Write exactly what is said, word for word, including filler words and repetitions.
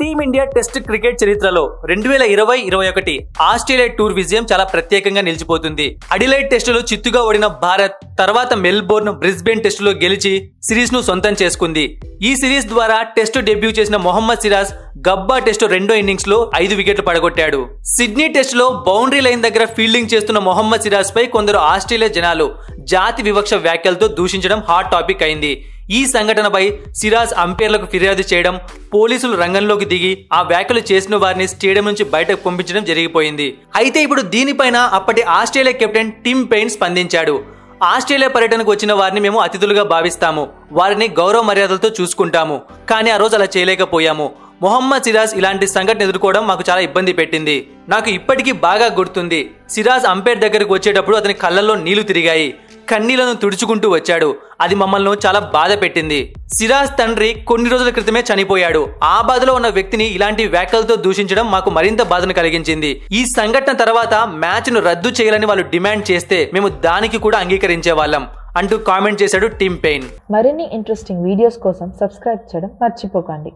Team India test cricket चरित्रलो दो हज़ार बीस इक्कीस ఆస్ట్రేలియా టూర్ విజయం చాలా ప్రత్యేకంగా నిలిచిపోతుంది। అడిలైడ్ టెస్టులో చిత్తుగా ఓడిన భారత్ తర్వాత మెల్బోర్న్ బ్రిస్బేన్ టెస్టులో గెలిచి సిరీస్ను సొంతం చేసుకుంది। ఈ సిరీస్ ద్వారా టెస్ట్ డెబ్యూ చేసిన మొహమ్మద్ సిరాజ్ గబ్బా టెస్టు రెండో ఇన్నింగ్స్ లో ఐదు వికెట్లు పడగొట్టాడు। సిడ్నీ టెస్ట్ లో బౌండరీ లైన్ దగ్గర ఫీల్డింగ్ చేస్తున్న మొహమ్మద్ సిరాజ్ పై కొందరు ఆస్ట్రేలియా జనాలు జాతి వివక్ష వ్యాఖ్యలతో దూషించడం హాట్ టాపిక్ అయింది। ఈ సంఘటనపై సిరాజ్ అంపైర్లకు ఫిర్యాదు చేయడం, పోలీసులు రంగంలోకి దిగి ఆ వ్యాఖ్యలు చేసిన వారిని స్టేడియం నుంచి బయటకు పంపించడం జరిగిపోయింది। అయితే ఇప్పుడు దీనిపైన అప్పటి ఆస్ట్రేలియా కెప్టెన్ టిమ్ పెయిన్ స్పందించాడు। ఆస్ట్రేలియా పర్యటనకు వచ్చిన వారిని మేము అతిథులుగా భావిస్తాము, వారిని గౌరవ మర్యాదలతో చూసుకుంటాము, కానీ ఆ రోజు అలా చేయలేకపోయాము। మొహమ్మద్ సిరాజ్ ఇలాంటి సంఘటన ఎదుర్కోవడం మాకు చాలా ఇబ్బంది పెట్టింది, నాకు ఇప్పటికీ బాగా గుర్తుంది। సిరాజ్ అంపైర్ దగ్గరకు వచ్చేటప్పుడు అతని కళ్ళల్లో నీళ్లు తిరిగాయి, కన్నీళ్లను తుడుచుకుంటూ వచ్చాడు, అది మమ్మల్ని చాలా బాధ పెట్టింది। సిరాజ్ తండ్రి కొన్ని రోజుల క్రితమే చనిపోయాడు, ఆ బాధలో ఉన్న వ్యక్తిని ఇలాంటి వ్యాఖ్యలతో దూషించడం మాకు మరింత బాధను కలిగించింది। ఈ సంఘటన తర్వాత మ్యాచ్ ను రద్దు చేయాలని వాళ్ళు డిమాండ్ చేస్తే మేము దానికి కూడా అంగీకరించే వాళ్ళం అంటూ కామెంట్ చేశాడు టిమ్ పెయిన్। మరిన్ని ఇంట్రెస్టింగ్ వీడియోస్ కోసం సబ్స్క్రైబ్ చేయడం మర్చిపోకండి।